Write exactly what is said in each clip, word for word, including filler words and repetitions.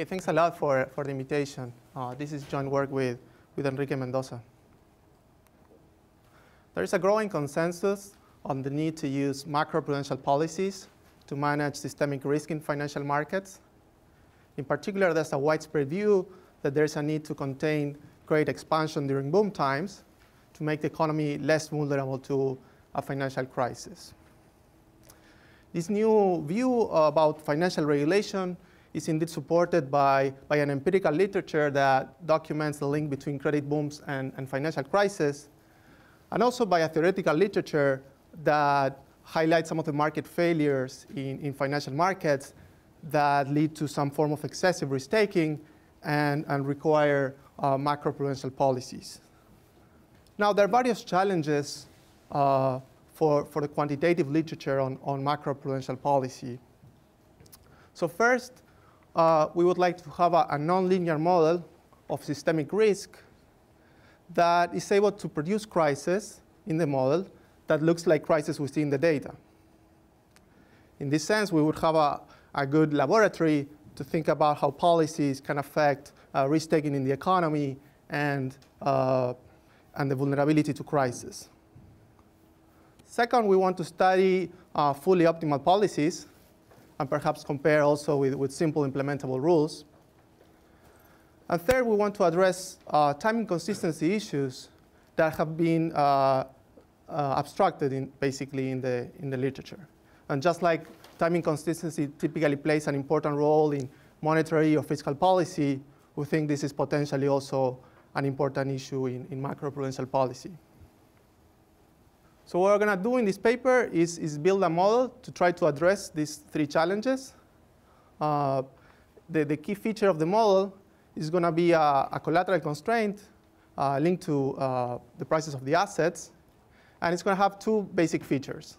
Okay, thanks a lot for, for the invitation. Uh, this is joint work with, with Enrique Mendoza. There is a growing consensus on the need to use macroprudential policies to manage systemic risk in financial markets. In particular, there's a widespread view that there's a need to contain great expansion during boom times to make the economy less vulnerable to a financial crisis. This new view about financial regulation is indeed supported by, by an empirical literature that documents the link between credit booms and, and financial crisis, and also by a theoretical literature that highlights some of the market failures in, in financial markets that lead to some form of excessive risk-taking and, and require uh, macroprudential policies. Now, there are various challenges uh, for, for the quantitative literature on, on macroprudential policy. So first, uh, we would like to have a, a nonlinear model of systemic risk that is able to produce crisis in the model that looks like crisis we see in the data. In this sense, we would have a, a good laboratory to think about how policies can affect uh, risk-taking in the economy and, uh, and the vulnerability to crisis. Second, we want to study uh, fully optimal policies and perhaps compare also with, with simple implementable rules. And third, we want to address uh, time inconsistency issues that have been uh, Uh, abstracted in basically in the in the literature. And just like time inconsistency typically plays an important role in monetary or fiscal policy, we think this is potentially also an important issue in, in macroprudential policy. So what we're going to do in this paper is, is build a model to try to address these three challenges. Uh, the, the key feature of the model is going to be a, a collateral constraint uh, linked to uh, the prices of the assets. And it's going to have two basic features.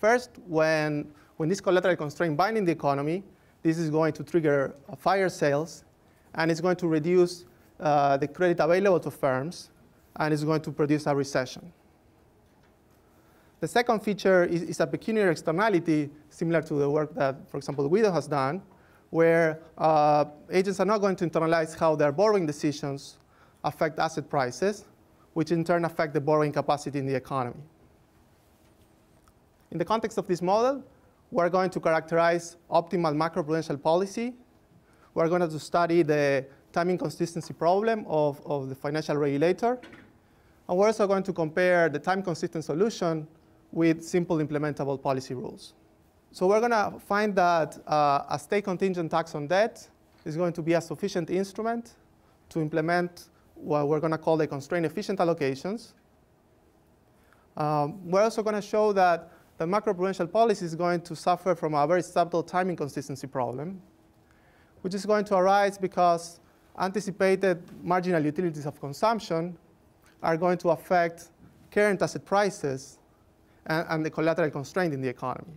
First, when, when this collateral constraint binds the economy, this is going to trigger fire sales, and it's going to reduce uh, the credit available to firms, and it's going to produce a recession. The second feature is, is a pecuniary externality, similar to the work that, for example, Guido has done, where uh, agents are not going to internalize how their borrowing decisions affect asset prices, which in turn affect the borrowing capacity in the economy. In the context of this model, we're going to characterize optimal macroprudential policy. We're going to study the time inconsistency problem of, of the financial regulator. And we're also going to compare the time-consistent solution with simple implementable policy rules. So we're going to find that uh, a state-contingent tax on debt is going to be a sufficient instrument to implement what we're going to call the constraint-efficient allocations. Um, we're also going to show that the macroprudential policy is going to suffer from a very subtle time inconsistency problem, which is going to arise because anticipated marginal utilities of consumption are going to affect current asset prices and, and the collateral constraint in the economy.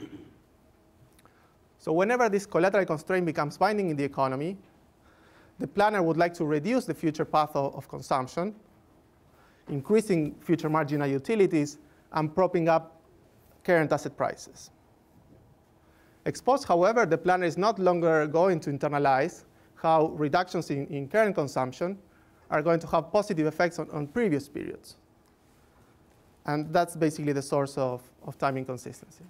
So whenever this collateral constraint becomes binding in the economy, the planner would like to reduce the future path of, of consumption, increasing future marginal utilities, and propping up current asset prices. Exposed, however, the planner is not longer going to internalize how reductions in, in current consumption are going to have positive effects on, on previous periods. And that's basically the source of, of time inconsistency.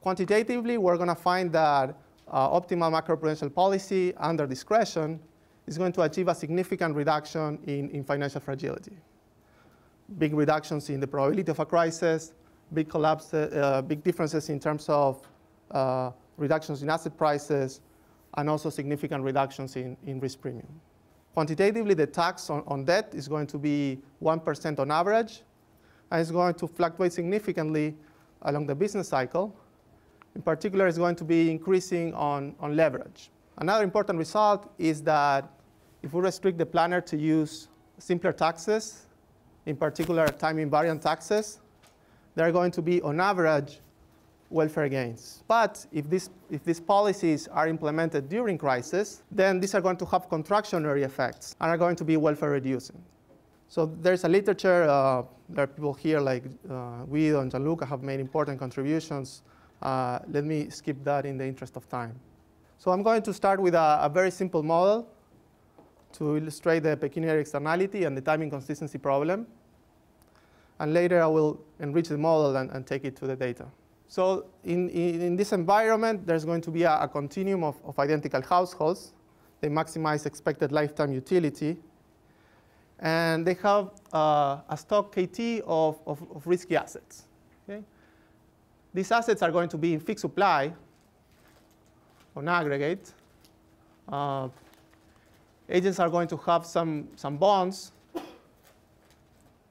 Quantitatively, we're going to find that Uh, optimal macroprudential policy under discretion is going to achieve a significant reduction in, in financial fragility. Big reductions in the probability of a crisis, big collapse, uh, big differences in terms of uh, reductions in asset prices, and also significant reductions in, in risk premium. Quantitatively, the tax on, on debt is going to be one percent on average, and it's going to fluctuate significantly along the business cycle. In particular, it's going to be increasing on, on leverage. Another important result is that if we restrict the planner to use simpler taxes, in particular time invariant taxes, there are going to be, on average, welfare gains. But if, this, if these policies are implemented during crisis, then these are going to have contractionary effects and are going to be welfare reducing. So there's a literature. Uh, there are people here like uh, Guido and Gianluca have made important contributions. Uh, let me skip that in the interest of time. So I'm going to start with a, a very simple model to illustrate the pecuniary externality and the time inconsistency problem. And later I will enrich the model and, and take it to the data. So in, in, in this environment, there's going to be a, a continuum of, of identical households. They maximize expected lifetime utility. And they have uh, a stock K T of, of, of risky assets. Okay? These assets are going to be in fixed supply on aggregate. Uh, agents are going to have some, some bonds.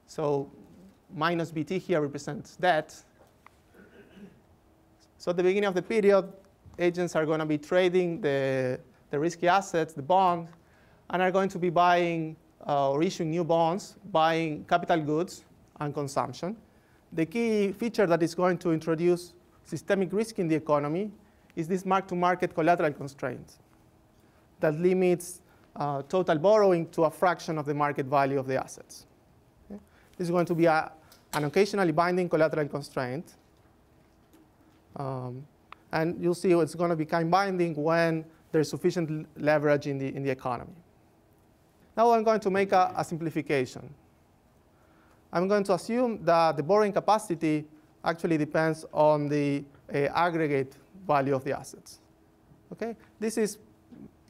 So minus B T here represents debt. So at the beginning of the period, agents are going to be trading the, the risky assets, the bond, and are going to be buying uh, or issuing new bonds, buying capital goods and consumption. The key feature that is going to introduce systemic risk in the economy is this mark-to-market collateral constraint that limits uh, total borrowing to a fraction of the market value of the assets. Okay? This is going to be a, an occasionally binding collateral constraint. Um, and you'll see it's going to become binding when there's sufficient leverage in the, in the economy. Now I'm going to make a, a simplification. I'm going to assume that the borrowing capacity actually depends on the uh, aggregate value of the assets. Okay? This is,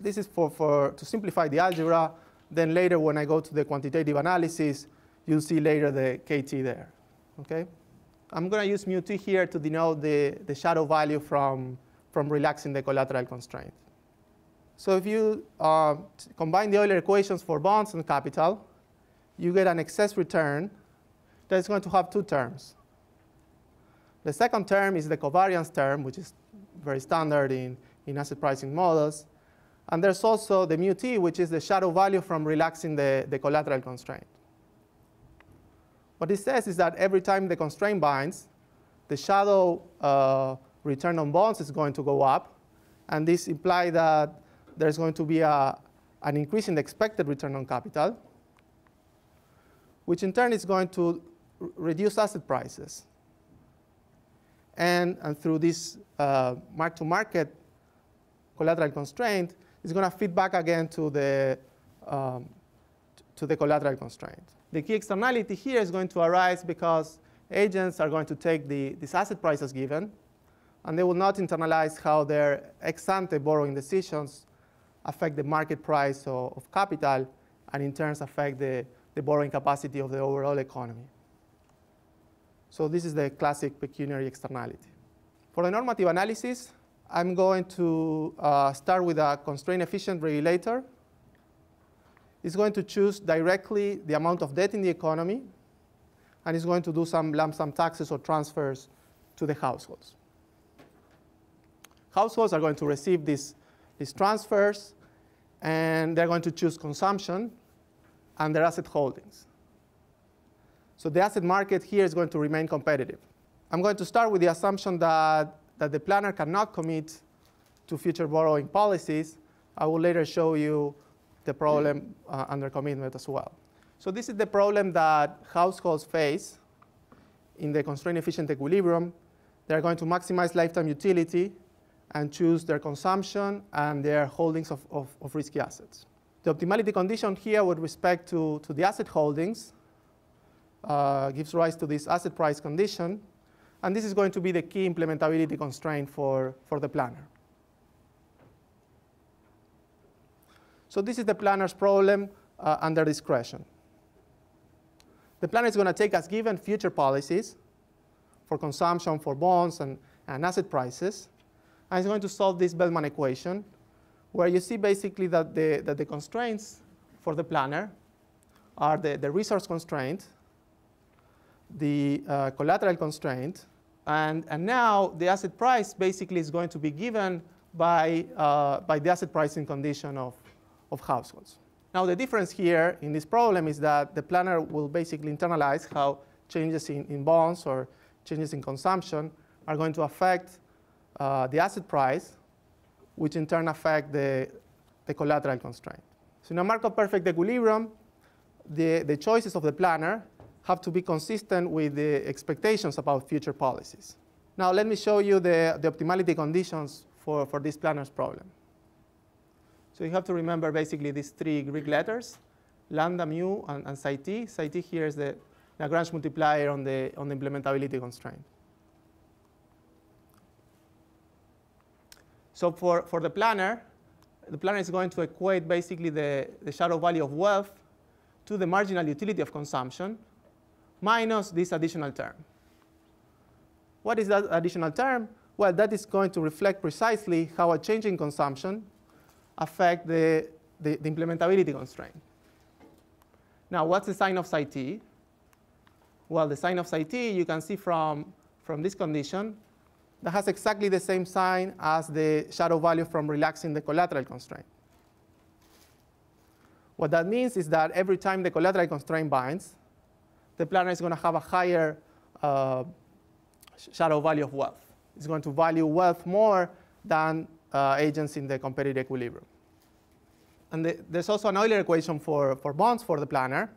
this is for, for, to simplify the algebra. Then later when I go to the quantitative analysis, you'll see later the K T there. Okay? I'm going to use mu t here to denote the, the shadow value from, from relaxing the collateral constraint. So if you uh, combine the Euler equations for bonds and capital, you get an excess return that is going to have two terms. The second term is the covariance term, which is very standard in, in asset pricing models. And there's also the mu t, which is the shadow value from relaxing the, the collateral constraint. What it says is that every time the constraint binds, the shadow uh, return on bonds is going to go up. And this implies that there's going to be a, an increase in the expected return on capital, which in turn is going to reduce asset prices. And, and through this uh, mark-to-market collateral constraint, it's going to feed back again to the, um, to the collateral constraint. The key externality here is going to arise because agents are going to take the, these asset prices given, and they will not internalize how their ex-ante borrowing decisions affect the market price of, of capital, and in turn affect the, the borrowing capacity of the overall economy. So this is the classic pecuniary externality. For the normative analysis, I'm going to uh, start with a constraint-efficient regulator. It's going to choose directly the amount of debt in the economy, and it's going to do some lump sum taxes or transfers to the households. Households are going to receive these, these transfers, and they're going to choose consumption and their asset holdings. So the asset market here is going to remain competitive. I'm going to start with the assumption that, that the planner cannot commit to future borrowing policies. I will later show you the problem uh, under commitment as well. So this is the problem that households face in the constraint-efficient equilibrium. They're going to maximize lifetime utility and choose their consumption and their holdings of, of, of risky assets. The optimality condition here with respect to, to the asset holdings uh, gives rise to this asset price condition. And this is going to be the key implementability constraint for, for the planner. So this is the planner's problem uh, under discretion. The planner is going to take as given future policies for consumption, for bonds, and, and asset prices. And it's going to solve this Bellman equation, where you see basically that the, that the constraints for the planner are the, the resource constraint, the uh, collateral constraint, and, and now the asset price basically is going to be given by, uh, by the asset pricing condition of of households. Now the difference here in this problem is that the planner will basically internalize how changes in, in bonds or changes in consumption are going to affect uh, the asset price, which in turn affect the, the collateral constraint. So in a Markov perfect equilibrium, the, the choices of the planner have to be consistent with the expectations about future policies. Now let me show you the, the optimality conditions for, for this planner's problem. So you have to remember basically these three Greek letters, lambda, mu, and, and psi t. Psi t here is the Lagrange multiplier on the, on the implementability constraint. So for, for the planner, the planner is going to equate basically the, the shadow value of wealth to the marginal utility of consumption minus this additional term. What is that additional term? Well, that is going to reflect precisely how a change in consumption affects the, the, the implementability constraint. Now, what's the sign of psi t? Well, the sign of psi t, you can see from, from this condition, that has exactly the same sign as the shadow value from relaxing the collateral constraint. What that means is that every time the collateral constraint binds, the planner is going to have a higher uh, shadow value of wealth. It's going to value wealth more than uh, agents in the competitive equilibrium. And the, there's also an Euler equation for, for bonds for the planner.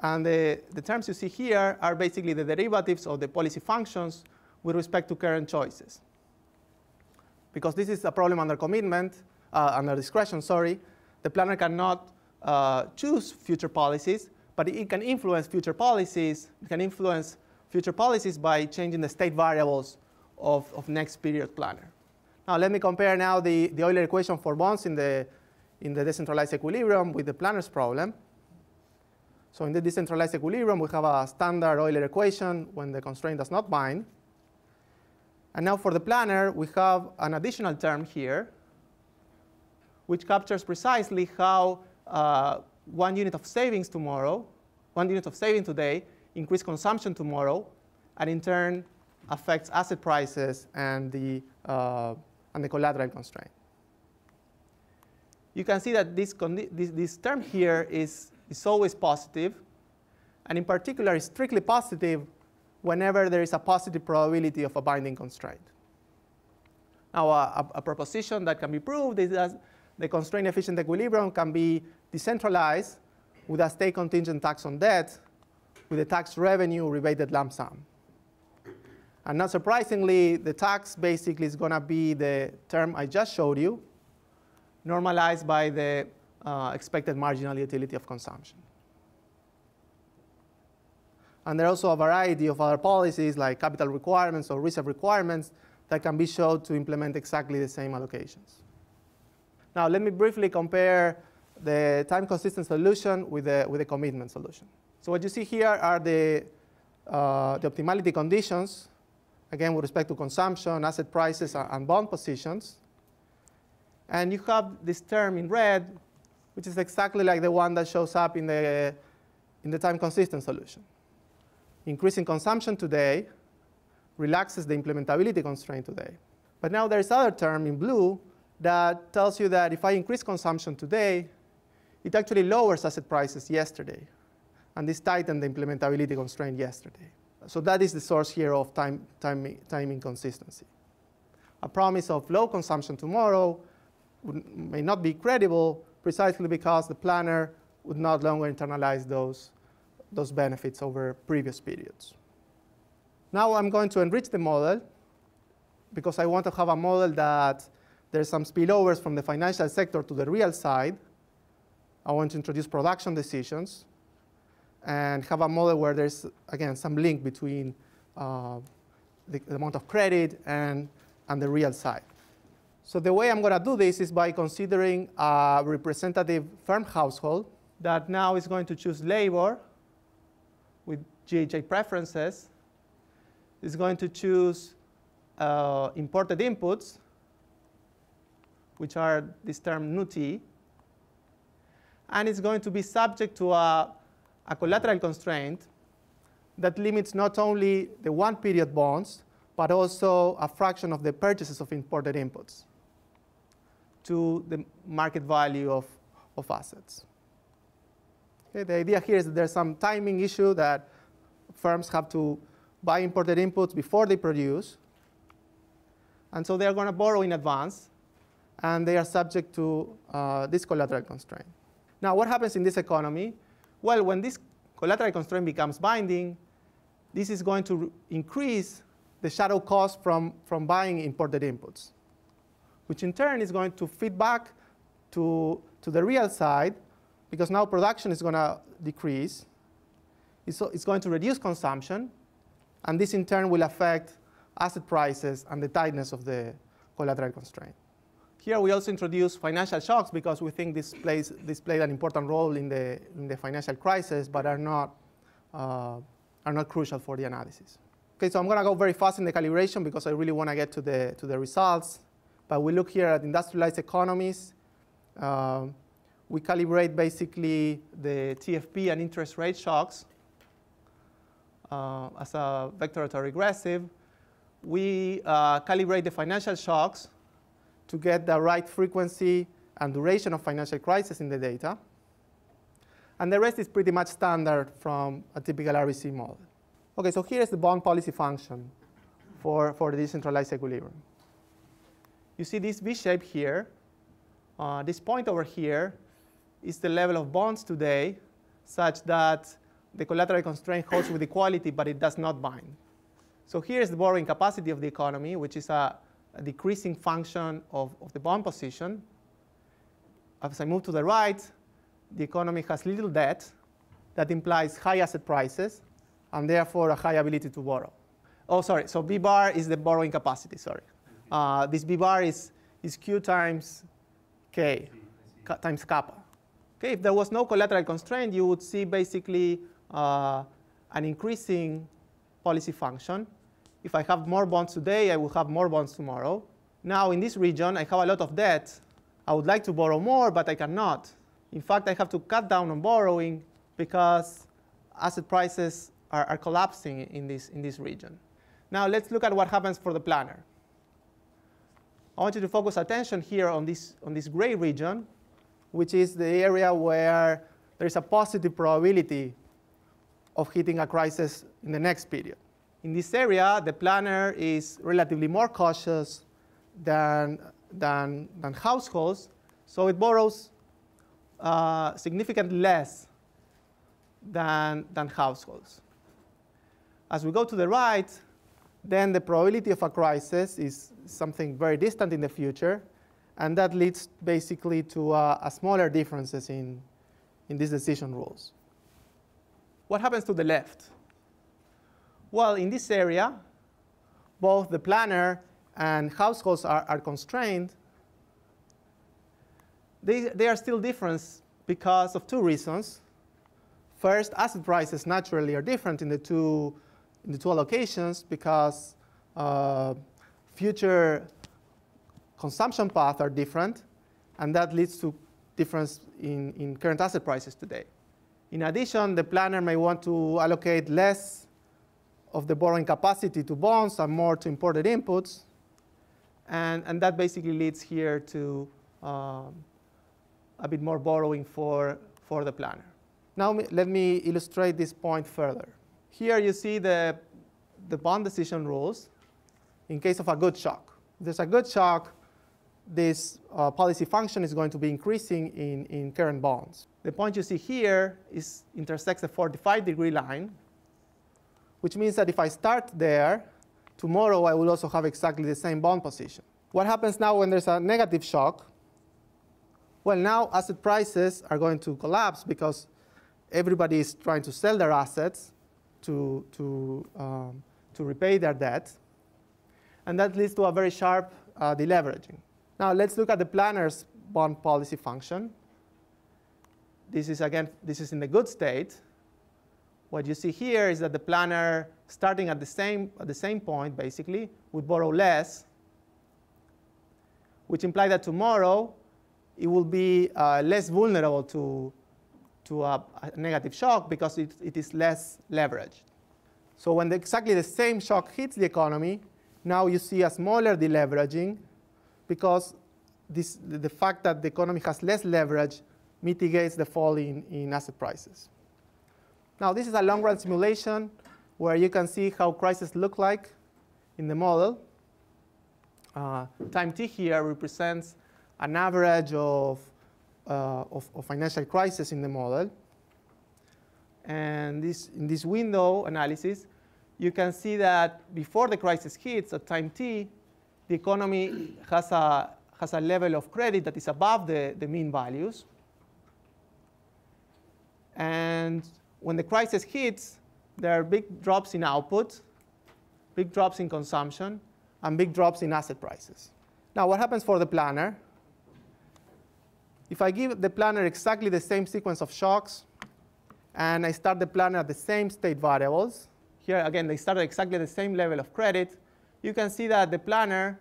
And the, the terms you see here are basically the derivatives of the policy functions with respect to current choices. Because this is a problem under commitment, uh, under discretion, sorry, the planner cannot uh, choose future policies, but it can influence future policies. It can influence future policies by changing the state variables of, of next period planner. Now let me compare now the, the Euler equation for bonds in the, in the decentralized equilibrium with the planner's problem. So in the decentralized equilibrium, we have a standard Euler equation when the constraint does not bind. And now for the planner, we have an additional term here, which captures precisely how uh, one unit of savings tomorrow, one unit of saving today, increase consumption tomorrow, and in turn affects asset prices and the, uh, and the collateral constraint. You can see that this, this, this term here is, is always positive, and in particular is strictly positive whenever there is a positive probability of a binding constraint. Now, a, a proposition that can be proved is that the constraint-efficient equilibrium can be decentralized with a state-contingent tax on debt with a tax revenue rebated lump sum. And not surprisingly, the tax basically is going to be the term I just showed you, normalized by the uh, expected marginal utility of consumption. And there are also a variety of other policies like capital requirements or reserve requirements that can be shown to implement exactly the same allocations. Now, let me briefly compare the time-consistent solution with the, with the commitment solution. So what you see here are the, uh, the optimality conditions, again, with respect to consumption, asset prices, and bond positions. And you have this term in red, which is exactly like the one that shows up in the, in the time-consistent solution. Increasing consumption today relaxes the implementability constraint today. But now there's another term in blue that tells you that if I increase consumption today, it actually lowers asset prices yesterday. And this tightened the implementability constraint yesterday. So that is the source here of time, time, time inconsistency. A promise of low consumption tomorrow would, may not be credible precisely because the planner would not longer internalize those, those benefits over previous periods. Now I'm going to enrich the model because I want to have a model that there's some spillovers from the financial sector to the real side. I want to introduce production decisions and have a model where there's, again, some link between uh, the, the amount of credit and, and the real side. So the way I'm going to do this is by considering a representative firm household that now is going to choose labor with G H I preferences. It's going to choose uh, imported inputs, which are this term nu t, and it's going to be subject to a, a collateral constraint that limits not only the one-period bonds, but also a fraction of the purchases of imported inputs to the market value of, of assets. Okay, the idea here is that there's some timing issue that firms have to buy imported inputs before they produce, and so they are going to borrow in advance, and they are subject to uh, this collateral constraint. Now, what happens in this economy? Well, when this collateral constraint becomes binding, this is going to increase the shadow cost from, from buying imported inputs, which in turn is going to feed back to, to the real side, because now production is going to decrease. It's, it's going to reduce consumption, and this in turn will affect asset prices and the tightness of the collateral constraint. Here we also introduce financial shocks because we think this, plays, this played an important role in the, in the financial crisis, but are not, uh, are not crucial for the analysis. Okay, so I'm going to go very fast in the calibration because I really want to get to the, to the results. But we look here at industrialized economies. Uh, we calibrate basically the T F P and interest rate shocks uh, as a vector that are regressive. We uh, calibrate the financial shocks to get the right frequency and duration of financial crisis in the data. And the rest is pretty much standard from a typical R B C model. OK, so here is the bond policy function for, for the decentralized equilibrium. You see this V shape here. Uh, this point over here is the level of bonds today such that the collateral constraint holds with equality, but it does not bind. So here is the borrowing capacity of the economy, which is a, a decreasing function of, of the bond position. As I move to the right, the economy has little debt. That implies high asset prices, and therefore a high ability to borrow. Oh, sorry, so B bar is the borrowing capacity, sorry. Uh, this B bar is, is Q times K, ca times kappa. Okay, if there was no collateral constraint, you would see basically uh, an increasing policy function. If I have more bonds today, I will have more bonds tomorrow. Now, in this region, I have a lot of debt. I would like to borrow more, but I cannot. In fact, I have to cut down on borrowing because asset prices are, are collapsing in this, in this region. Now, let's look at what happens for the planner. I want you to focus attention here on this, on this gray region, which is the area where there is a positive probability of hitting a crisis in the next period. In this area, the planner is relatively more cautious than, than, than households, so it borrows uh, significantly less than, than households. As we go to the right, then the probability of a crisis is something very distant in the future, and that leads basically to uh, a smaller differences in, in these decision rules. What happens to the left? Well, in this area, both the planner and households are, are constrained. They, they are still different because of two reasons. First, asset prices naturally are different in the two in the two allocations because uh, future consumption paths are different, and that leads to difference in, in current asset prices today. In addition, the planner may want to allocate less of the borrowing capacity to bonds and more to imported inputs, and, and that basically leads here to um, a bit more borrowing for, for the planner. Now let me illustrate this point further. Here you see the, the bond decision rules in case of a good shock. If there's a good shock, this uh, policy function is going to be increasing in, in current bonds. The point you see here is intersects the forty-five degree line, which means that if I start there, tomorrow I will also have exactly the same bond position. What happens now when there's a negative shock? Well, now asset prices are going to collapse because everybody is trying to sell their assets to, to, um, to repay their debt. And that leads to a very sharp uh, deleveraging. Now let's look at the planner's bond policy function. This is, again, this is in the good state. What you see here is that the planner, starting at the same, at the same point, basically, would borrow less, which implies that tomorrow it will be uh, less vulnerable to, to a, a negative shock because it, it is less leveraged. So when the, exactly the same shock hits the economy, now you see a smaller deleveraging because this, the fact that the economy has less leverage mitigates the fall in, in asset prices. Now, this is a long-run simulation where you can see how crises look like in the model. Uh, time t here represents an average of, uh, of, of financial crisis in the model. And this, in this window analysis, you can see that before the crisis hits at time t, the economy has a, has a level of credit that is above the, the mean values. And when the crisis hits, there are big drops in output, big drops in consumption, and big drops in asset prices. Now, what happens for the planner? If I give the planner exactly the same sequence of shocks, and I start the planner at the same state variables, here again, they start at exactly the same level of credit, you can see that the planner,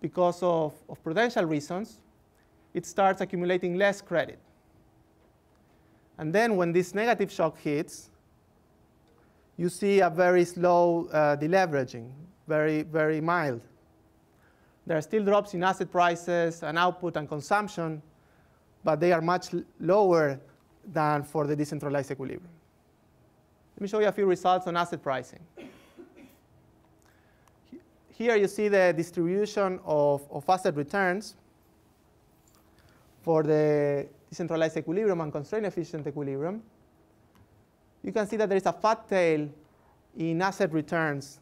because of, of prudential reasons, it starts accumulating less credit. And then when this negative shock hits, you see a very slow uh, deleveraging, very, very mild. There are still drops in asset prices and output and consumption, but they are much lower than for the decentralized equilibrium. Let me show you a few results on asset pricing. Here you see the distribution of, of asset returns for the decentralized equilibrium and constraint-efficient equilibrium. You can see that there is a fat tail in asset returns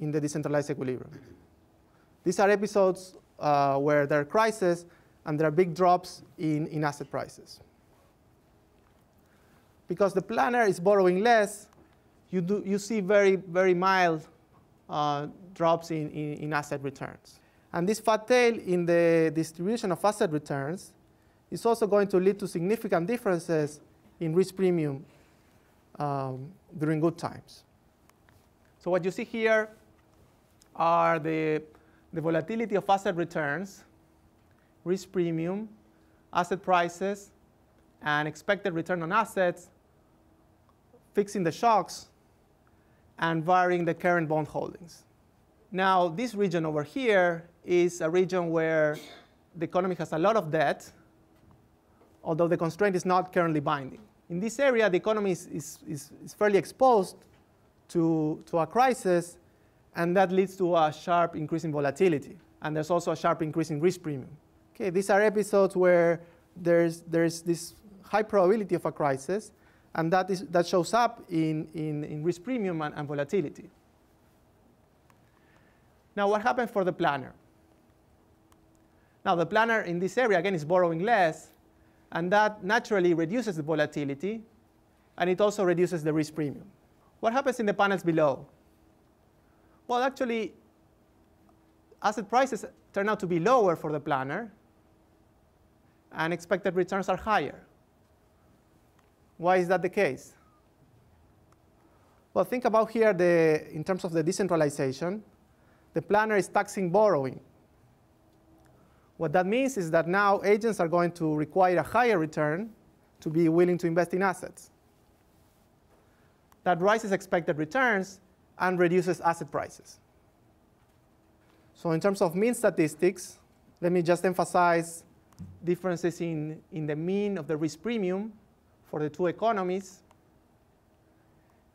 in the decentralized equilibrium. These are episodes uh, where there are crises and there are big drops in, in asset prices. Because the planner is borrowing less, you, do, you see very, very mild uh, drops in, in, in asset returns. And this fat tail in the distribution of asset returns is also going to lead to significant differences in risk premium um, during good times. So what you see here are the, the volatility of asset returns, risk premium, asset prices, and expected return on assets, fixing the shocks, and varying the current bond holdings. Now, this region over here is a region where the economy has a lot of debt, although the constraint is not currently binding. In this area, the economy is, is, is, is fairly exposed to, to a crisis, and that leads to a sharp increase in volatility. And there's also a sharp increase in risk premium. Okay, these are episodes where there's, there's this high probability of a crisis, and that, is, that shows up in, in, in risk premium and, and volatility. Now, what happens for the planner? Now, the planner in this area, again, is borrowing less, and that naturally reduces the volatility, and it also reduces the risk premium. What happens in the panels below? Well, actually, asset prices turn out to be lower for the planner, and expected returns are higher. Why is that the case? Well, think about here the, in terms of the decentralization. The planner is taxing borrowing. What that means is that now agents are going to require a higher return to be willing to invest in assets. That raises expected returns and reduces asset prices. So in terms of mean statistics, let me just emphasize differences in, in the mean of the risk premium for the two economies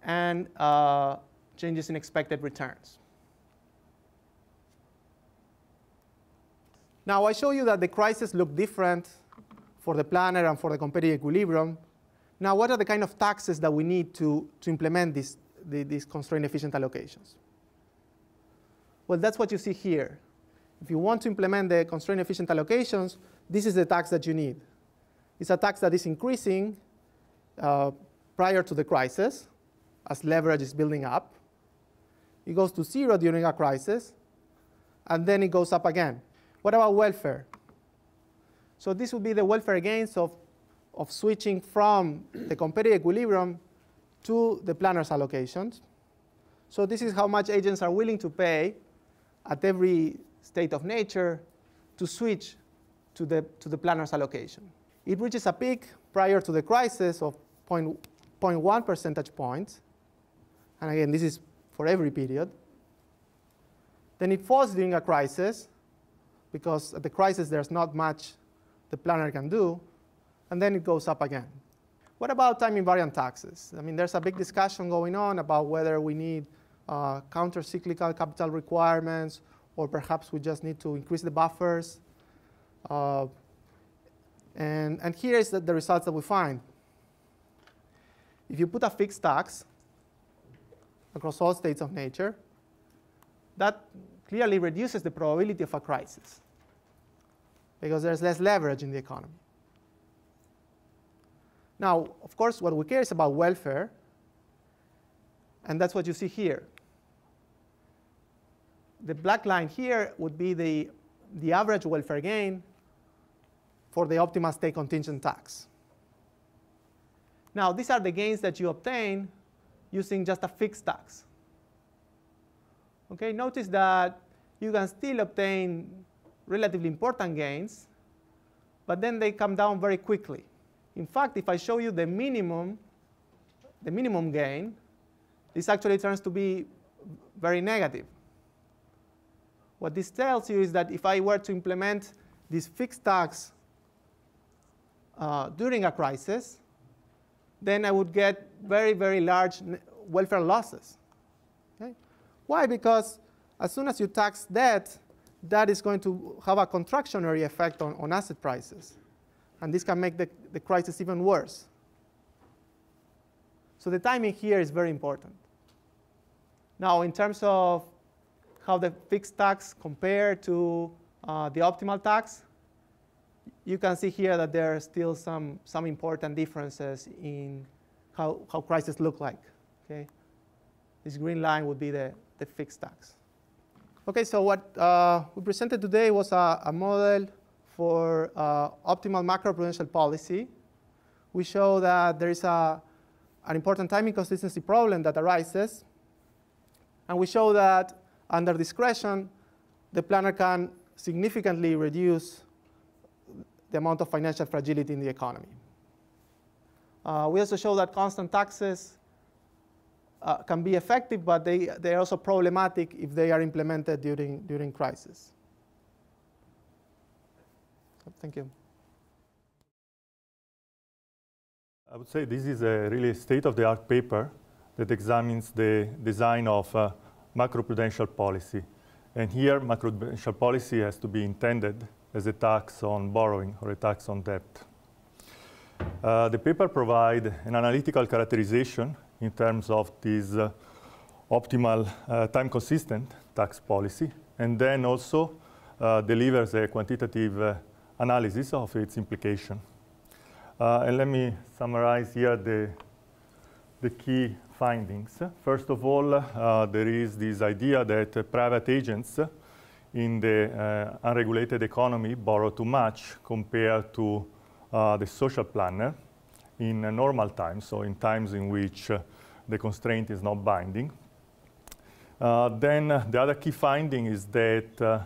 and uh, changes in expected returns. Now, I show you that the crises look different for the planner and for the competitive equilibrium. Now, what are the kind of taxes that we need to, to implement this, the, these constraint-efficient allocations? Well, that's what you see here. If you want to implement the constraint-efficient allocations, this is the tax that you need. It's a tax that is increasing uh, prior to the crisis, as leverage is building up. It goes to zero during a crisis, and then it goes up again. What about welfare? So this would be the welfare gains of, of switching from the competitive equilibrium to the planner's allocations. So this is how much agents are willing to pay at every state of nature to switch to the, to the planner's allocation. It reaches a peak prior to the crisis of zero point one percentage points. And again, this is for every period. Then it falls during a crisis, because at the crisis, there's not much the planner can do. And then it goes up again. What about time invariant taxes? I mean, there's a big discussion going on about whether we need uh, counter-cyclical capital requirements, or perhaps we just need to increase the buffers. Uh, and, and here is the, the results that we find. If you put a fixed tax across all states of nature, that clearly reduces the probability of a crisis. because there's less leverage in the economy. Now, of course, what we care is about welfare, and that's what you see here. The black line here would be the, the average welfare gain for the optimal state contingent tax. Now, these are the gains that you obtain using just a fixed tax. Okay, notice that you can still obtain relatively important gains, but then they come down very quickly. In fact, if I show you the minimum, the minimum gain, this actually turns to be very negative. What this tells you is that if I were to implement this fixed tax uh, during a crisis, then I would get very, very large welfare losses. Okay? Why? Because as soon as you tax debt, that is going to have a contractionary effect on, on asset prices. And this can make the, the crisis even worse. So the timing here is very important. Now, in terms of how the fixed tax compared to uh, the optimal tax, you can see here that there are still some, some important differences in how, how crises look like. Okay? This green line would be the, the fixed tax. Okay, so what uh, we presented today was a, a model for uh, optimal macroprudential policy. We show that there is a, an important time inconsistency problem that arises. And we show that under discretion, the planner can significantly reduce the amount of financial fragility in the economy. Uh, we also show that constant taxes uh, can be effective, but they, they are also problematic if they are implemented during, during crisis. Thank you. I would say this is a really state-of-the-art paper that examines the design of uh, macroprudential policy. And here, macroprudential policy has to be intended as a tax on borrowing or a tax on debt. Uh, the paper provides an analytical characterization in terms of this uh, optimal uh, time-consistent tax policy, and then also uh, delivers a quantitative uh, analysis of its implication. Uh, and let me summarize here the, the key findings. First of all, uh, there is this idea that uh, private agents uh, in the uh, unregulated economy borrow too much compared to uh, the social planner in uh, normal times, so in times in which uh, the constraint is not binding. Uh, then uh, the other key finding is that uh,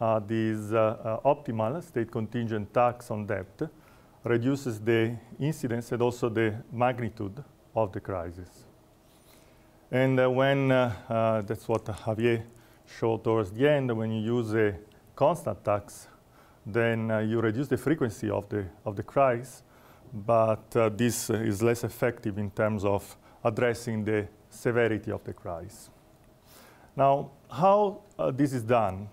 uh, this uh, uh, optimal state contingent tax on debt reduces the incidence and also the magnitude of the crisis. And uh, when, uh, uh, that's what Javier show towards the end, when you use a constant tax, then uh, you reduce the frequency of the, of the crisis, but uh, this uh, is less effective in terms of addressing the severity of the crisis. Now, how uh, this is done?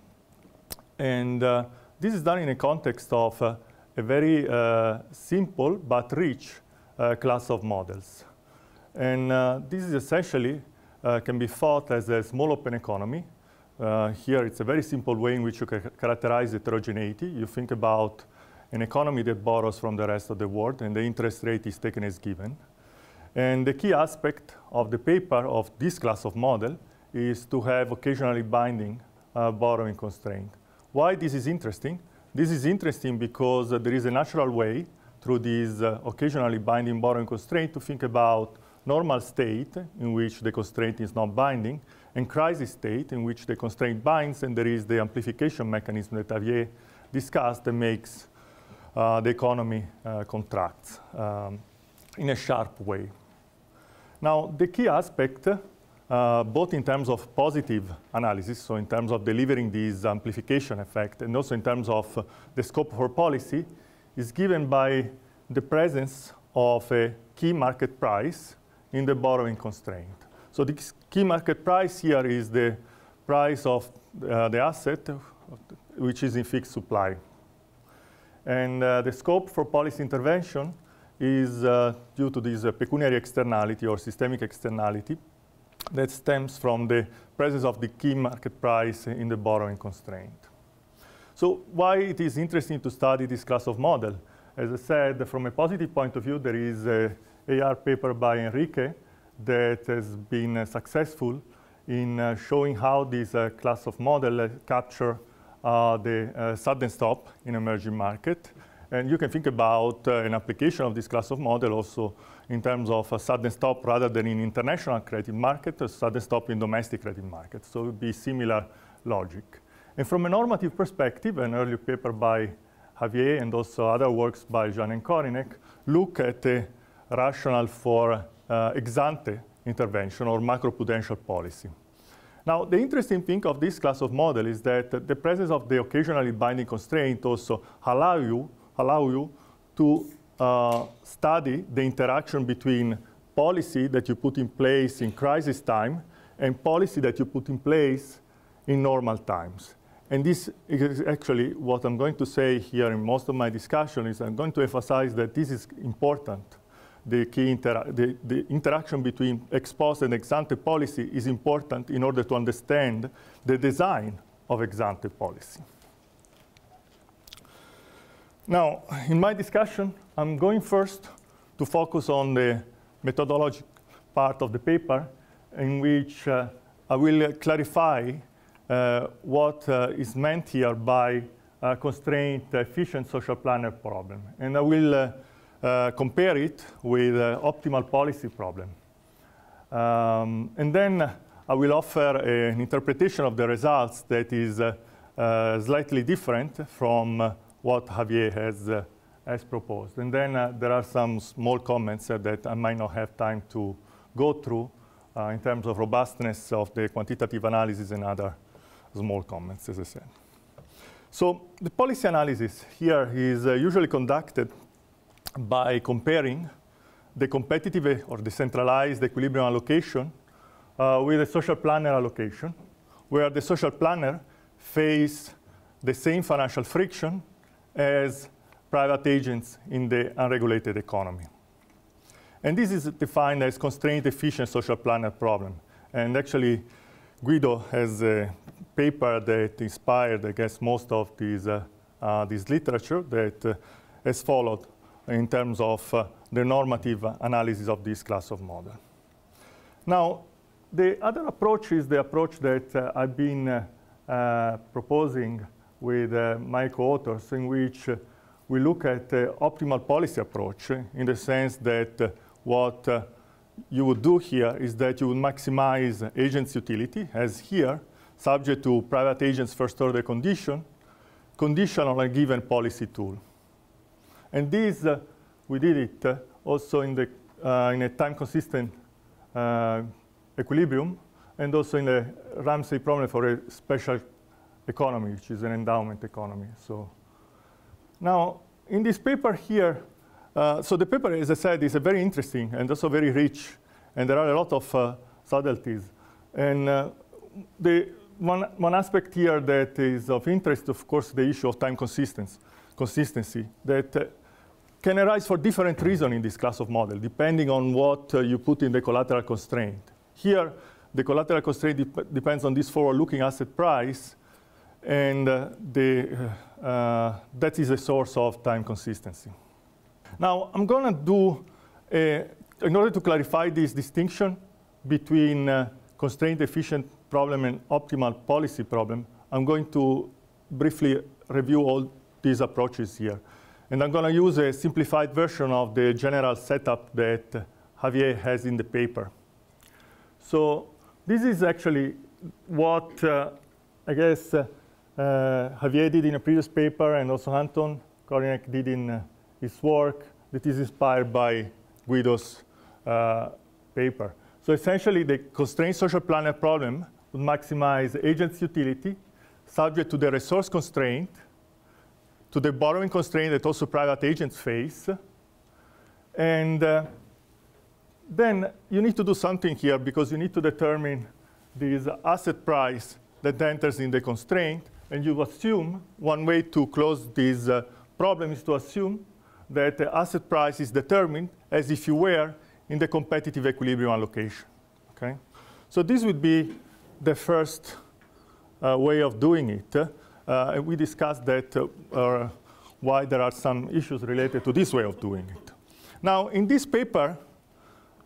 And uh, this is done in a context of uh, a very uh, simple but rich uh, class of models. And uh, this is essentially uh, can be thought as a small open economy. Uh, here, it's a very simple way in which you can characterize heterogeneity. You think about an economy that borrows from the rest of the world, and the interest rate is taken as given. And the key aspect of the paper of this class of model is to have occasionally binding uh, borrowing constraint. Why this is interesting? This is interesting because uh, there is a natural way through this uh, occasionally binding borrowing constraint to think about normal state in which the constraint is not binding, and crisis state in which the constraint binds, and there is the amplification mechanism that Javier discussed that makes uh, the economy uh, contracts um, in a sharp way. Now, the key aspect, uh, both in terms of positive analysis, so in terms of delivering this amplification effect, and also in terms of uh, the scope for policy, is given by the presence of a key market price in the borrowing constraint. So this key market price here is the price of uh, the asset, which is in fixed supply. And uh, the scope for policy intervention is uh, due to this uh, pecuniary externality or systemic externality that stems from the presence of the key market price in the borrowing constraint. So why it is interesting to study this class of model? As I said, from a positive point of view, there is an A R paper by Enrique that has been successful in showing how this class of model capture the sudden stop in emerging market. And you can think about an application of this class of model also in terms of a sudden stop rather than in international credit market, a sudden stop in domestic credit market. So it would be similar logic. And from a normative perspective, an early paper by Javier and also other works by Jeanne and Korinek look at the rationale for uh, ex-ante intervention or macroprudential policy. Now, the interesting thing of this class of model is that the presence of the occasionally binding constraint also allow you, allow you to uh, study the interaction between policy that you put in place in crisis time and policy that you put in place in normal times. And this is actually what I'm going to say here in most of my discussion is I'm going to emphasize that this is important. The key intera the, the interaction between ex post and ex ante policy is important in order to understand the design of ex ante policy. Now, in my discussion, I'm going first to focus on the methodologic part of the paper, in which uh, I will uh, clarify Uh, what uh, is meant here by uh, constraint efficient social planner problem. And I will uh, uh, compare it with uh, optimal policy problem. Um, and then I will offer a, an interpretation of the results that is uh, uh, slightly different from uh, what Javier has, uh, has proposed. And then uh, there are some small comments uh, that I might not have time to go through uh, in terms of robustness of the quantitative analysis and other small comments, as I said. So the policy analysis here is uh, usually conducted by comparing the competitive or decentralized equilibrium allocation uh, with a social planner allocation, where the social planner faces the same financial friction as private agents in the unregulated economy. And this is defined as constraint efficient social planner problem. And actually, Guido has a paper that inspired, I guess, most of these, uh, uh, this literature that uh, has followed in terms of uh, the normative analysis of this class of model. Now, the other approach is the approach that uh, I've been uh, uh, proposing with uh, my co-authors, in which uh, we look at the uh, optimal policy approach uh, in the sense that uh, what uh, you would do here is that you would maximize agents' utility, as here, subject to private agents' first-order condition, conditional on a given policy tool. And this, uh, we did it uh, also in, the, uh, in a time-consistent uh, equilibrium, and also in the Ramsey problem for a special economy, which is an endowment economy. So now, in this paper here, Uh, so the paper, as I said, is a very interesting and also very rich, and there are a lot of uh, subtleties. And uh, the one, one aspect here that is of interest, of course, the issue of time consistency, consistency that uh, can arise for different reasons in this class of model, depending on what uh, you put in the collateral constraint. Here, the collateral constraint dep depends on this forward-looking asset price, and uh, the, uh, uh, that is a source of time consistency. Now, I'm going to do, uh, in order to clarify this distinction between uh, constraint-efficient problem and optimal policy problem, I'm going to briefly review all these approaches here. And I'm going to use a simplified version of the general setup that Javier has in the paper. So this is actually what, uh, I guess, uh, uh, Javier did in a previous paper, and also Anton Korinek did in uh, his work that is inspired by Guido's uh, paper. So essentially, the constraint social planner problem would maximize agents' utility subject to the resource constraint, to the borrowing constraint that also private agents face. And uh, then you need to do something here, because you need to determine this asset price that enters in the constraint. And you assume one way to close this uh, problem is to assume that the asset price is determined as if you were in the competitive equilibrium allocation. Okay? So this would be the first uh, way of doing it. Uh, Uh, and we discussed that uh, uh, why there are some issues related to this way of doing it. Now, in this paper,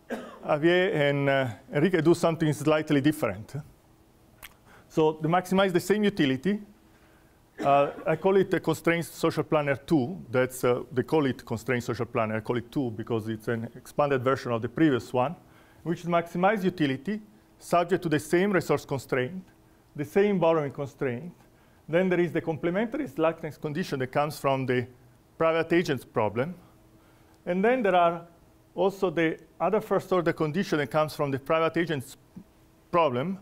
Javier and uh, Enrique do something slightly different. So they maximize the same utility. Uh, I call it a constraint social planner two. That's, uh, they call it constraint social planner. I call it two because it's an expanded version of the previous one, which maximizes utility subject to the same resource constraint, the same borrowing constraint. Then there is the complementary slackness condition that comes from the private agents problem. And then there are also the other first order condition that comes from the private agents problem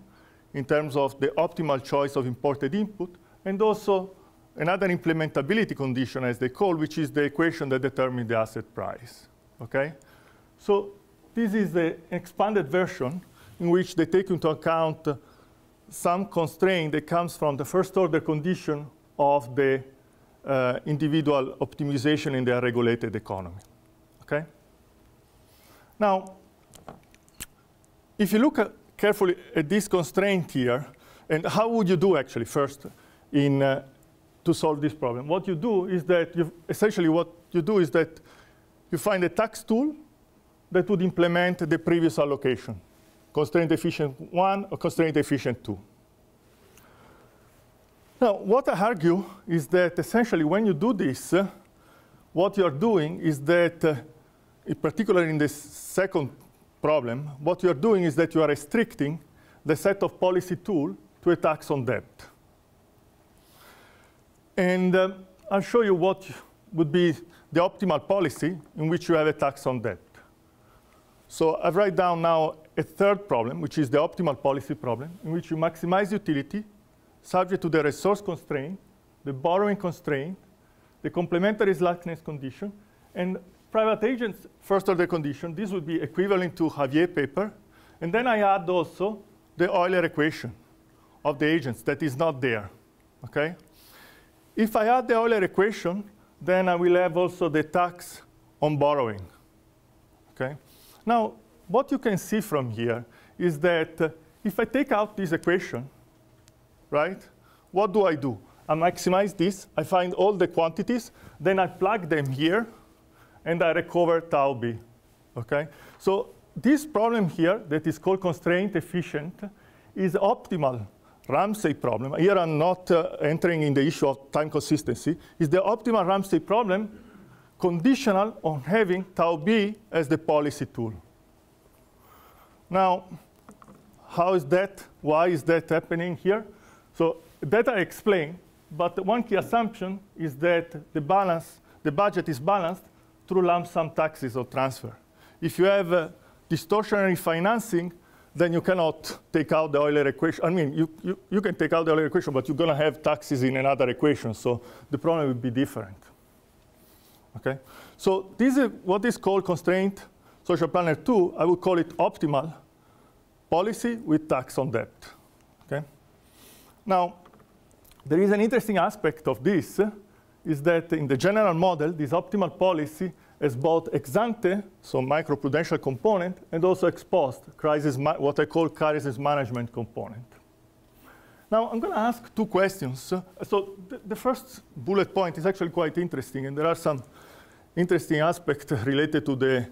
in terms of the optimal choice of imported input, and also another implementability condition, as they call, which is the equation that determines the asset price. Okay? So this is the expanded version in which they take into account uh, some constraint that comes from the first order condition of the uh, individual optimization in the regulated economy. Okay? Now, if you look at carefully at this constraint here, and how would you do actually first in, uh, to solve this problem? What you do is that you essentially what you do is that you find a tax tool that would implement the previous allocation, constraint efficient one or constraint efficient two. Now, what I argue is that essentially when you do this, uh, what you're doing is that uh, in particular in this second problem, what you're doing is that you are restricting the set of policy tool to a tax on debt. And um, I'll show you what would be the optimal policy in which you have a tax on debt. So I've written down now a third problem, which is the optimal policy problem, in which you maximize utility subject to the resource constraint, the borrowing constraint, the complementary slackness condition, and private agents, first order condition. This would be equivalent to Javier's paper. And then I add also the Euler equation of the agents that is not there, okay? If I add the Euler equation, then I will have also the tax on borrowing, okay? Now, what you can see from here is that uh, if I take out this equation, right, what do I do? I maximize this, I find all the quantities, then I plug them here, and I recover tau b, okay? So this problem here that is called constraint efficient is optimal Ramsey problem. Here I'm not uh, entering in the issue of time consistency. It's the optimal Ramsey problem conditional on having tau b as the policy tool. Now, how is that? Why is that happening here? So that I explain, but one key assumption is that the balance, the budget is balanced through lump sum taxes or transfer. If you have uh, distortionary financing, then you cannot take out the Euler equation. I mean, you, you, you can take out the Euler equation, but you're going to have taxes in another equation, so the problem will be different. Okay? So this is what is called constraint social planner two. I would call it optimal policy with tax on debt. Okay? Now, there is an interesting aspect of this, uh, is that in the general model, this optimal policy is both ex ante, so microprudential component, and also ex post, crisis, what I call crisis management component. Now, I'm going to ask two questions. So the, the first bullet point is actually quite interesting, and there are some interesting aspects related to the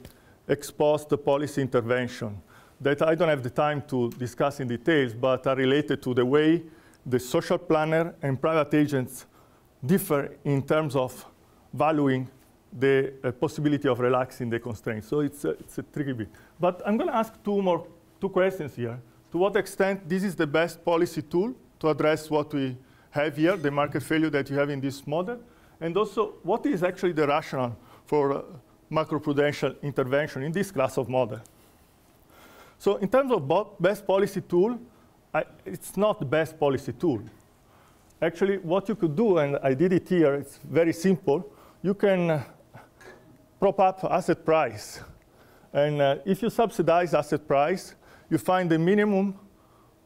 ex post policy intervention that I don't have the time to discuss in details, but are related to the way the social planner and private agents differ in terms of valuing the uh, possibility of relaxing the constraints. So it's a, it's a tricky bit. But I'm going to ask two more two questions here. To what extent this is the best policy tool to address what we have here, the market failure that you have in this model, and also what is actually the rationale for uh, macroprudential intervention in this class of model. So in terms of best policy tool, I, it's not the best policy tool. Actually, what you could do, and I did it here, it's very simple. You can uh, prop up asset price. And uh, if you subsidize asset price, you find the minimum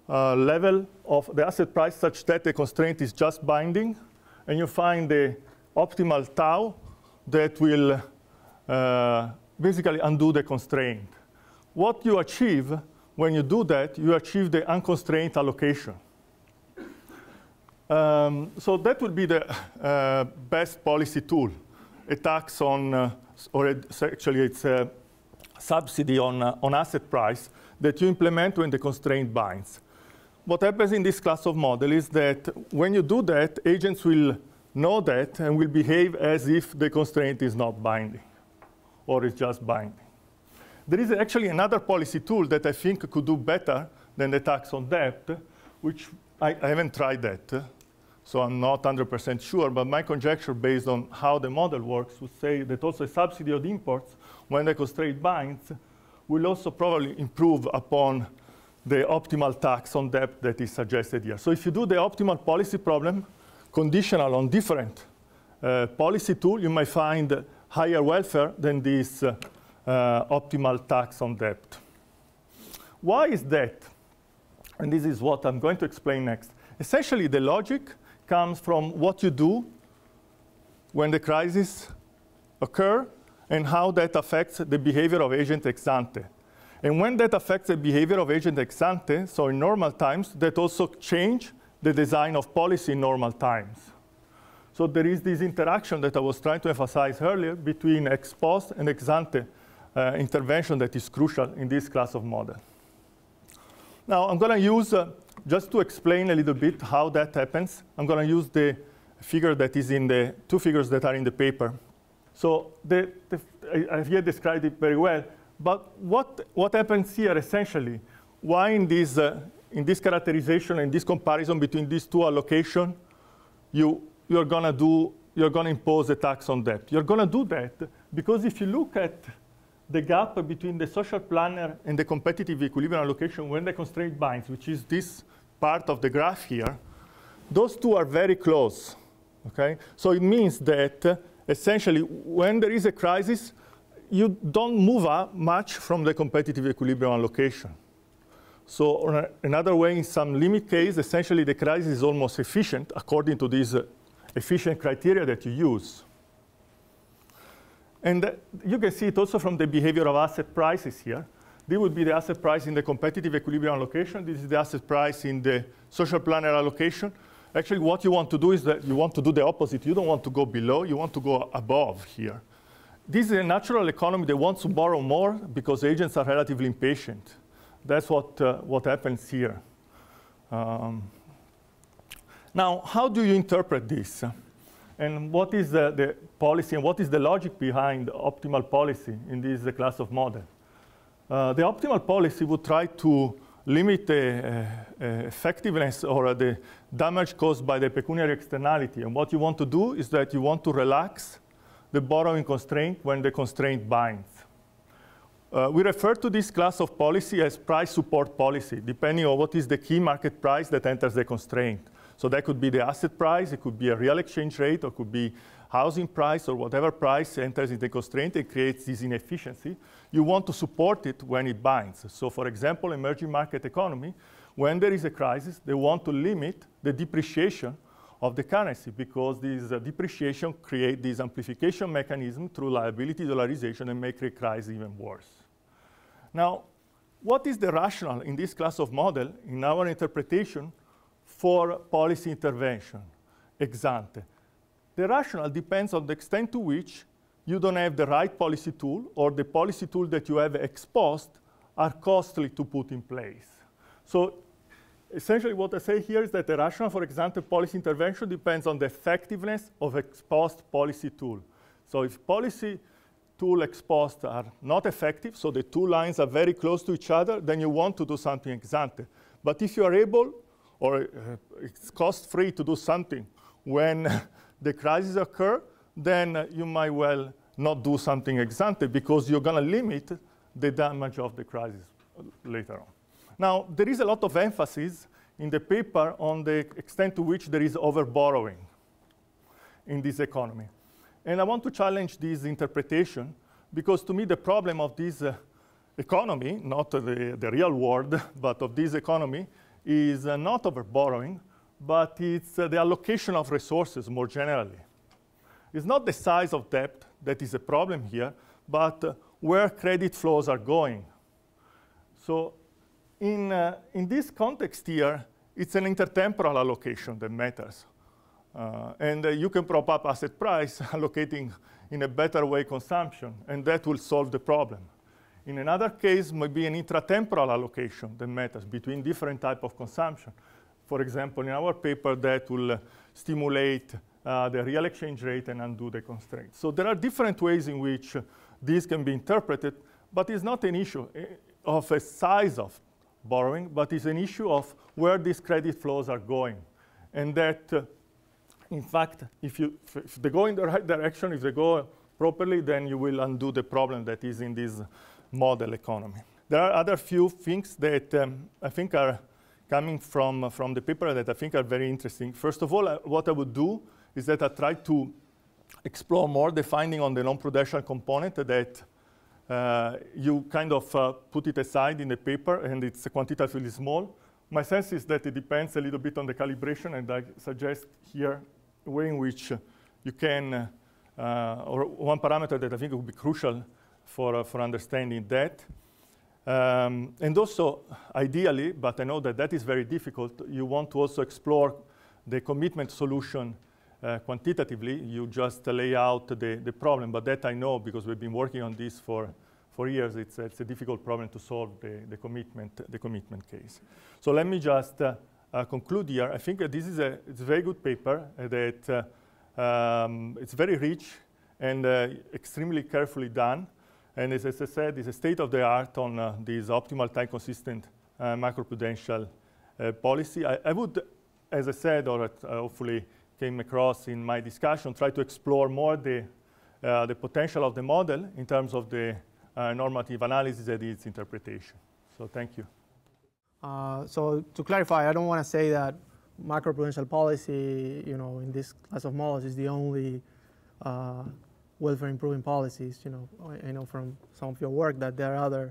uh, level of the asset price such that the constraint is just binding. And you find the optimal tau that will uh, basically undo the constraint. What you achieve when you do that, you achieve the unconstrained allocation. Um, so that would be the uh, best policy tool, a tax on, uh, or it's actually it's a subsidy on, uh, on asset price that you implement when the constraint binds. What happens in this class of model is that when you do that, agents will know that and will behave as if the constraint is not binding or is just binding. There is actually another policy tool that I think could do better than the tax on debt, which I, I haven't tried that, so I'm not one hundred percent sure, but my conjecture based on how the model works would say that also a subsidy on imports, when the constraint binds, will also probably improve upon the optimal tax on debt that is suggested here. So if you do the optimal policy problem, conditional on different uh, policy tool, you might find higher welfare than this uh, Uh, optimal tax on debt. Why is that? And this is what I'm going to explain next. Essentially, the logic comes from what you do when the crises occur and how that affects the behavior of agent ex ante. And when that affects the behavior of agent ex ante, so in normal times, that also change the design of policy in normal times. So there is this interaction that I was trying to emphasize earlier between ex post and ex ante Uh, intervention that is crucial in this class of model. Now, I'm going to use, uh, just to explain a little bit how that happens, I'm going to use the figure that is in the, two figures that are in the paper. So the, the, I, I here described it very well, but what, what happens here essentially? Why in this, uh, in this characterization and this comparison between these two allocations, you, you're going to do, you're going to impose a tax on debt. You're going to do that because if you look at the gap between the social planner and the competitive equilibrium allocation when the constraint binds, which is this part of the graph here, those two are very close, okay? So it means that uh, essentially when there is a crisis, you don't move up much from the competitive equilibrium allocation. So uh, another way, in some limit case, essentially the crisis is almost efficient according to these uh, efficient criteria that you use. And uh, you can see it also from the behavior of asset prices here. This would be the asset price in the competitive equilibrium allocation. This is the asset price in the social planner allocation. Actually, what you want to do is that you want to do the opposite. You don't want to go below. You want to go above here. This is a natural economy that wants to borrow more because agents are relatively impatient. That's what, uh, what happens here. Um, now, how do you interpret this? And what is the, the policy and what is the logic behind optimal policy in this uh, class of model? Uh, the optimal policy would try to limit the uh, uh, effectiveness or uh, the damage caused by the pecuniary externality. And what you want to do is that you want to relax the borrowing constraint when the constraint binds. Uh, we refer to this class of policy as price support policy, depending on what is the key market price that enters the constraint. So that could be the asset price, it could be a real exchange rate, or it could be housing price, or whatever price enters into the constraint and creates this inefficiency. You want to support it when it binds. So for example, emerging market economy, when there is a crisis, they want to limit the depreciation of the currency because this uh, depreciation creates this amplification mechanism through liability dollarization and make the crisis even worse. Now, what is the rationale in this class of model in our interpretation for policy intervention ex ante? The rationale depends on the extent to which you don't have the right policy tool or the policy tool that you have ex post are costly to put in place. So essentially what I say here is that the rationale for ex ante policy intervention depends on the effectiveness of ex post policy tool. So if policy tool ex post are not effective, so the two lines are very close to each other, then you want to do something ex ante. But if you are able, or uh, it's cost-free to do something when the crises occur, then uh, you might well not do something ex ante because you're going to limit the damage of the crisis later on. Now, there is a lot of emphasis in the paper on the extent to which there is overborrowing in this economy. And I want to challenge this interpretation because, to me, the problem of this uh, economy, not uh, the, the real world, but of this economy, is uh, not overborrowing, but it's uh, the allocation of resources more generally. It's not the size of debt that is a problem here, but uh, where credit flows are going. So in, uh, in this context here, it's an intertemporal allocation that matters. Uh, and uh, you can prop up asset price, allocating in a better way consumption, and that will solve the problem. In another case, might be an intratemporal allocation that matters between different types of consumption. For example, in our paper, that will uh, stimulate uh, the real exchange rate and undo the constraints. So there are different ways in which uh, these can be interpreted, but it's not an issue of a size of borrowing, but it's an issue of where these credit flows are going. And that, uh, in fact, if, you, if they go in the right direction, if they go properly, then you will undo the problem that is in this model economy. There are other few things that um, I think are coming from, uh, from the paper that I think are very interesting. First of all, uh, what I would do is that I try to explore more the finding on the non-prudential component that uh, you kind of uh, put it aside in the paper, and it's quantitatively small. My sense is that it depends a little bit on the calibration, and I suggest here a way in which uh, you can, uh, or one parameter that I think would be crucial for, uh, for understanding that. Um, and also, ideally, but I know that that is very difficult, you want to also explore the commitment solution uh, quantitatively. You just uh, lay out the, the problem, but that I know because we've been working on this for For years. It's, it's a difficult problem to solve the, the, commitment, the commitment case. So let me just uh, uh, conclude here. I think that this is a, it's a very good paper uh, that uh, um, it's very rich and uh, extremely carefully done. And as, as I said, it's a state of the art on uh, this optimal time consistent uh, macroprudential uh, policy. I, I would, as I said, or at, uh, hopefully came across in my discussion, try to explore more the, uh, the potential of the model in terms of the Uh, normative analysis and its interpretation. So thank you. Uh, so to clarify, I don't want to say that macroprudential policy, you know, in this class of models is the only uh, welfare improving policies. You know, I, I know from some of your work that there are other,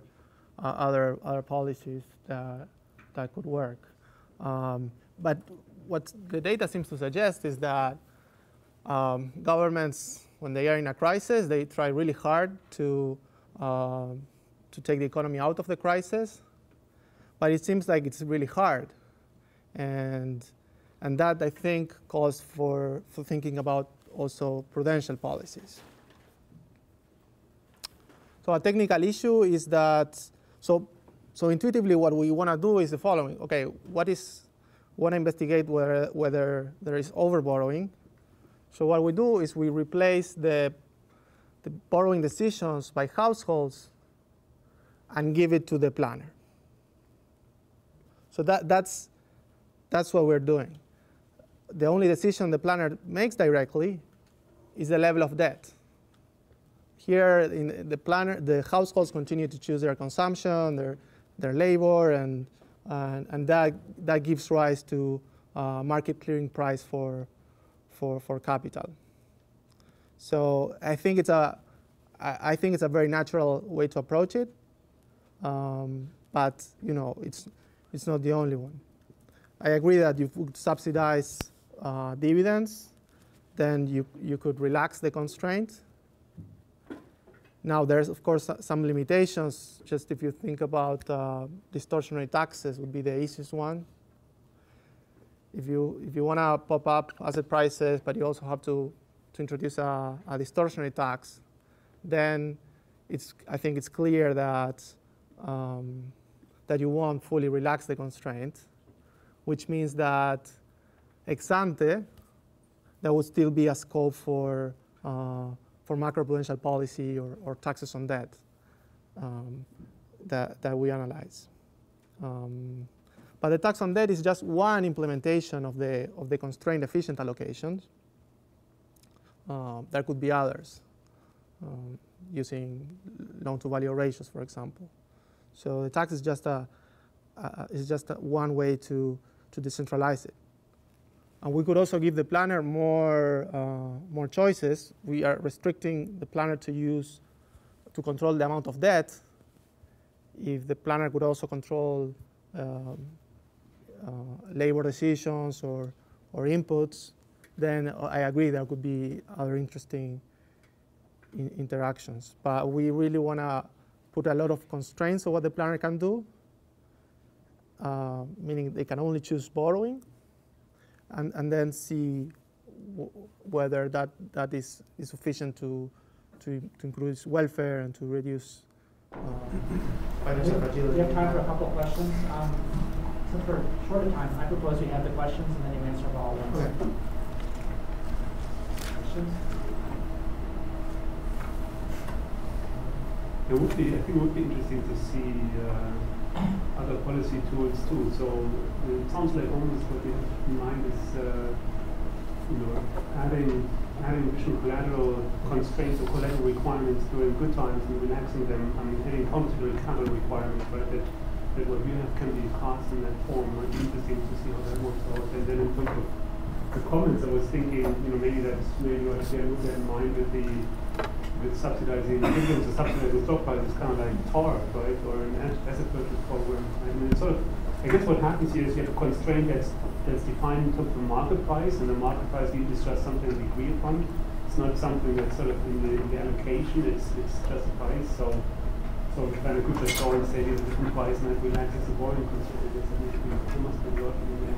uh, other, other policies that that could work. Um, but what the data seems to suggest is that um, governments, when they are in a crisis, they try really hard to Uh, to take the economy out of the crisis, but it seems like it's really hard, and and that I think calls for for thinking about also prudential policies. So a technical issue is that so so intuitively what we want to do is the following. Okay, what is want to investigate whether whether there is overborrowing. So what we do is we replace the the borrowing decisions by households and give it to the planner. So that, that's, that's what we're doing. The only decision the planner makes directly is the level of debt. Here, in the planner, the households continue to choose their consumption, their, their labor, and, and, and that, that gives rise to uh, market clearing price for, for, for capital. So I think it's a, I think it's a very natural way to approach it, um, but you know it's it's not the only one. I agree that you could subsidize uh, dividends, then you you could relax the constraint. Now there's of course some limitations. Just if you think about uh, distortionary taxes, would be the easiest one. If you if you want to pop up asset prices, but you also have to to introduce a, a distortionary tax, then it's, I think it's clear that, um, that you won't fully relax the constraint, which means that ex ante, there would still be a scope for, uh, for macroprudential policy or, or taxes on debt um, that, that we analyze. Um, but the tax on debt is just one implementation of the, of the constraint efficient allocations. Uh, there could be others, um, using loan-to-value ratios, for example. So the tax is just a uh, is just a one way to to decentralize it. And we could also give the planner more uh, more choices. We are restricting the planner to use to control the amount of debt. If the planner could also control um, uh, labor decisions or or inputs, then I agree there could be other interesting in interactions. But we really want to put a lot of constraints on what the planner can do uh, meaning they can only choose borrowing, and, and then see w whether that, that is, is sufficient to, to, to increase welfare and to reduce uh, financial fragility. We have time for a couple of questions. Um, since we're short of time, I propose we have the questions and then you answer them all at once. Okay. Questions? It would be, I think it would be interesting to see uh, other policy tools too. So it sounds like almost what you have in mind is uh, you know, adding, adding true collateral constraints or collateral requirements during good times and relaxing them. I mean, adding collateral capital requirements, but that, that what you have can be cast in that form. It would be interesting to see how that works out. And then in terms of the comments, I was thinking, you know, maybe that's maybe what you have in mind with the with subsidizing dividends or subsidizing stock prices, kind of like TARP, right, or an asset purchase program. I mean, it's sort of, I guess what happens here is you have a constraint that's, that's defined in terms of the market price, and the market price really is just something we agree upon. It's not something that's sort of in the, in the allocation, it's, it's just a price, so, so we kind of could just go and say there's a different price, and that relaxes the volume constraint. It's, I mean, it must be working in there.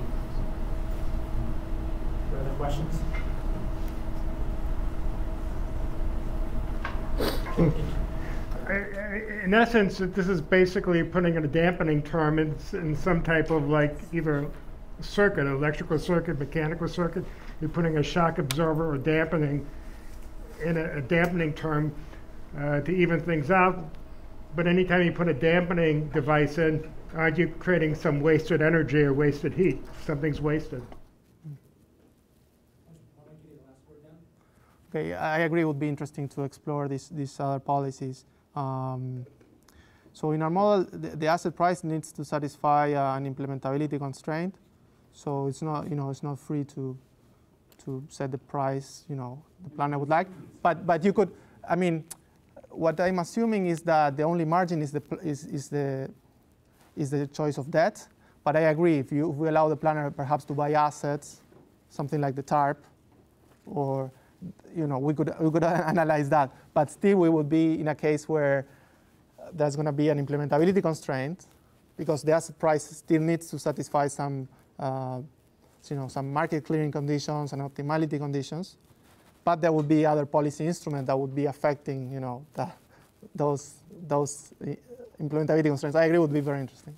Further questions? In essence, this is basically putting in a dampening term in, in some type of like either circuit, electrical circuit, mechanical circuit. You're putting a shock absorber or dampening in a, a dampening term uh, to even things out. But anytime you put a dampening device in, aren't you creating some wasted energy or wasted heat? Something's wasted. I agree it would be interesting to explore these, these other policies. Um, so in our model, the, the asset price needs to satisfy uh, an implementability constraint. So it's not, you know, it's not free to, to set the price, you know, the plan I would like. But, but you could, I mean, what I'm assuming is that the only margin is the, is, is the, is the choice of debt. But I agree, if, you, if we allow the planner perhaps to buy assets, something like the TARP, or you know, we could, we could analyze that, but still we would be in a case where there's going to be an implementability constraint because the asset price still needs to satisfy some, uh, you know, some market clearing conditions and optimality conditions, but there would be other policy instruments that would be affecting, you know, the, those, those implementability constraints. I agree it would be very interesting.